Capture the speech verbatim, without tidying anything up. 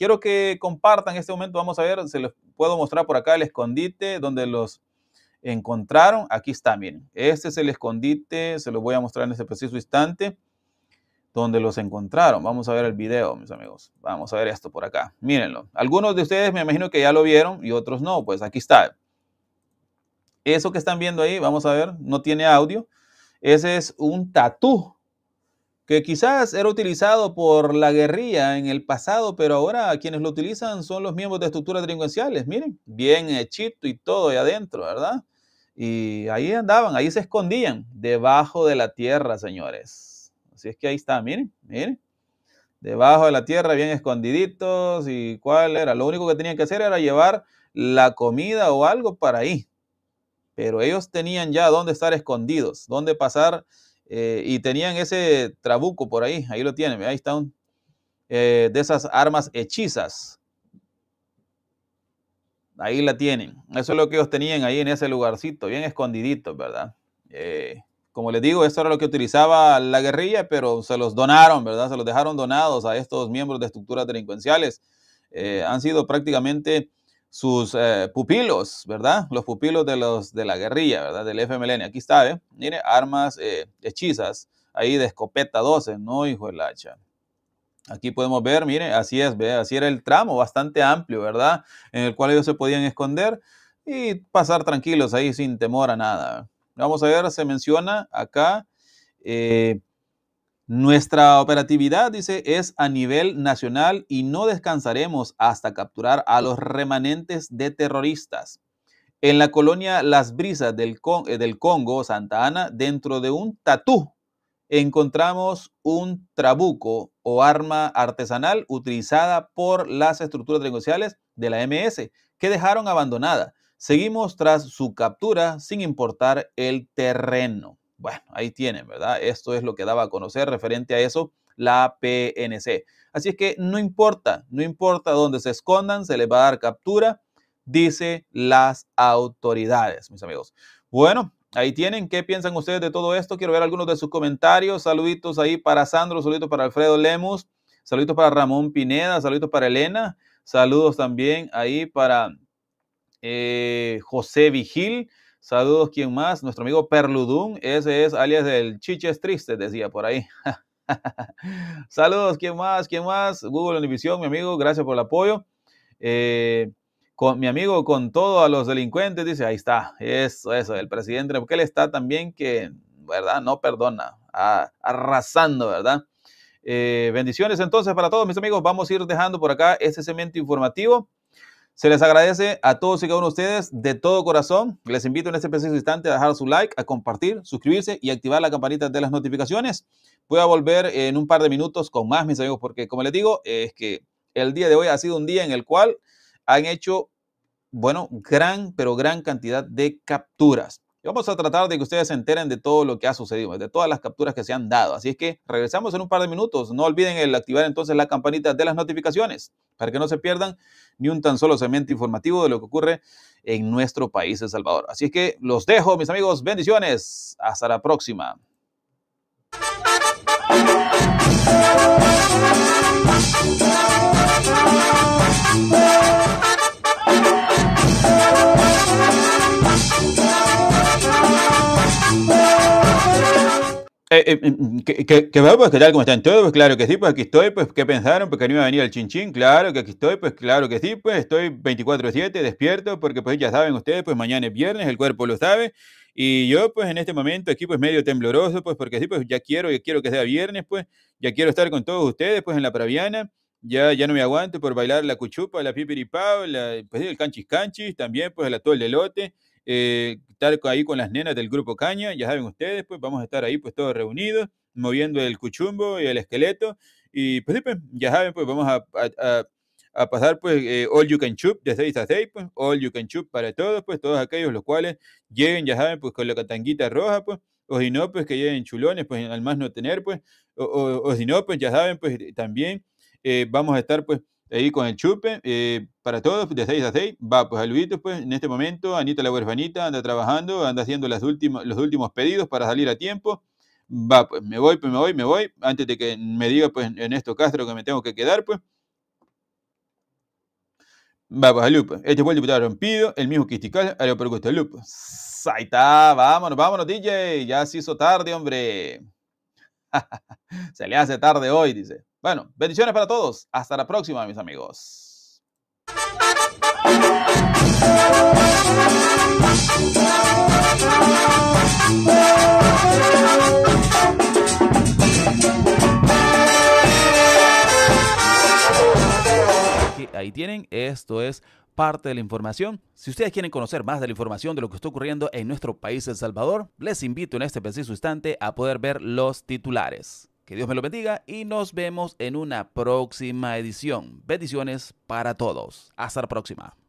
Quiero que compartan este momento. Vamos a ver, se les puedo mostrar por acá el escondite donde los encontraron. Aquí está, miren. Este es el escondite, se los voy a mostrar en este preciso instante, donde los encontraron. Vamos a ver el video, mis amigos. Vamos a ver esto por acá. Mírenlo. Algunos de ustedes me imagino que ya lo vieron y otros no. Pues aquí está. Eso que están viendo ahí, vamos a ver, no tiene audio. Ese es un tatú que quizás era utilizado por la guerrilla en el pasado, pero ahora quienes lo utilizan son los miembros de estructuras delincuenciales. Miren, bien hechito y todo ahí adentro, ¿verdad? Y ahí andaban, ahí se escondían, debajo de la tierra, señores. Así es que ahí está, miren, miren. Debajo de la tierra, bien escondiditos. ¿Y cuál era? Lo único que tenían que hacer era llevar la comida o algo para ahí. Pero ellos tenían ya dónde estar escondidos, dónde pasar. Eh, y tenían ese trabuco por ahí, ahí lo tienen, ahí está un, eh, de esas armas hechizas. Ahí la tienen, eso es lo que ellos tenían ahí en ese lugarcito, bien escondidito, ¿verdad? Eh, como les digo, eso era lo que utilizaba la guerrilla, pero se los donaron, ¿verdad? Se los dejaron donados a estos miembros de estructuras delincuenciales. Eh, han sido prácticamente sus eh, pupilos, ¿verdad? Los pupilos de, los, de la guerrilla, ¿verdad? Del F M L N. Aquí está, ¿eh? Mire, armas eh, hechizas, ahí de escopeta doce, ¿no, hijo del hacha? Aquí podemos ver, mire, así es, ¿ve? Así era el tramo, bastante amplio, ¿verdad? En el cual ellos se podían esconder y pasar tranquilos ahí sin temor a nada. Vamos a ver, se menciona acá, eh, nuestra operatividad, dice, es a nivel nacional y no descansaremos hasta capturar a los remanentes de terroristas. En la colonia Las Brisas del, Con del Congo, Santa Ana, dentro de un tatú, encontramos un trabuco o arma artesanal utilizada por las estructuras delincuenciales de la M S que dejaron abandonada. Seguimos tras su captura sin importar el terreno. Bueno, ahí tienen, ¿verdad? Esto es lo que daba a conocer referente a eso la P N C. Así es que no importa, no importa dónde se escondan, se les va a dar captura, dice las autoridades, mis amigos. Bueno, ahí tienen. ¿Qué piensan ustedes de todo esto? Quiero ver algunos de sus comentarios. Saluditos ahí para Sandro, saluditos para Alfredo Lemus, saluditos para Ramón Pineda, saluditos para Elena, saludos también ahí para eh, José Vigil. Saludos, ¿quién más? Nuestro amigo Perludún, ese es alias del Chiches Triste, decía por ahí. Saludos, ¿quién más? ¿Quién más? Google Univisión, mi amigo, gracias por el apoyo. Eh, con, mi amigo, con todo a los delincuentes, dice, ahí está, eso, eso, el presidente, porque él está también que, ¿verdad? No perdona, a, arrasando, ¿verdad? Eh, bendiciones entonces para todos, mis amigos, vamos a ir dejando por acá este segmento informativo. Se les agradece a todos y cada uno de ustedes de todo corazón. Les invito en este preciso instante a dejar su like, a compartir, suscribirse y activar la campanita de las notificaciones. Voy a volver en un par de minutos con más, mis amigos, porque como les digo, es que el día de hoy ha sido un día en el cual han hecho, bueno, gran, pero gran cantidad de capturas. Y vamos a tratar de que ustedes se enteren de todo lo que ha sucedido, de todas las capturas que se han dado. Así es que regresamos en un par de minutos. No olviden el activar entonces la campanita de las notificaciones para que no se pierdan ni un tan solo segmento informativo de lo que ocurre en nuestro país, El Salvador. Así es que los dejo, mis amigos. Bendiciones. Hasta la próxima. Eh, eh, que, que, que pues, ¿qué tal? ¿Cómo están todos? Pues claro que sí, pues aquí estoy, pues ¿qué pensaron? Pues que no iba a venir el chinchín, claro que aquí estoy, pues claro que sí, pues estoy veinticuatro siete despierto, porque pues ya saben ustedes, pues mañana es viernes, el cuerpo lo sabe, y yo pues en este momento aquí pues medio tembloroso, pues porque sí, pues ya quiero, ya quiero que sea viernes, pues ya quiero estar con todos ustedes, pues en la praviana, ya, ya no me aguanto por bailar la cuchupa, la pipiripao, la, pues el canchis canchis, también pues el atol de elote. Eh, estar ahí con las nenas del grupo Caña, ya saben ustedes, pues vamos a estar ahí pues todos reunidos, moviendo el cuchumbo y el esqueleto, y pues, pues ya saben, pues vamos a, a, a pasar pues eh, all you can chup de seis a seis, pues all you can chup para todos, pues todos aquellos los cuales lleguen, ya saben, pues con la catanguita roja, pues, o si no, pues que lleguen chulones, pues al más no tener, pues, o, o, o si no, pues ya saben, pues también eh, vamos a estar pues ahí con el chupe, eh, para todos, de seis a seis, va, pues saluditos, pues, en este momento, Anita la huerfanita anda trabajando, anda haciendo las últimas, los últimos pedidos para salir a tiempo, va, pues, me voy, pues, me voy, me voy, antes de que me diga, pues, Ernesto Castro que me tengo que quedar, pues, Va, Guadalupe. Este fue el diputado rompido, el mismo que estical a la propuesta de Lupe. Ahí está, vámonos, vámonos, D J. Ya se hizo tarde, hombre. Se le hace tarde hoy, dice. Bueno, bendiciones para todos. Hasta la próxima, mis amigos. Ahí tienen, esto es parte de la información. Si ustedes quieren conocer más de la información de lo que está ocurriendo en nuestro país El Salvador, les invito en este preciso instante a poder ver los titulares. Que Dios me lo bendiga y nos vemos en una próxima edición. Bendiciones para todos. Hasta la próxima.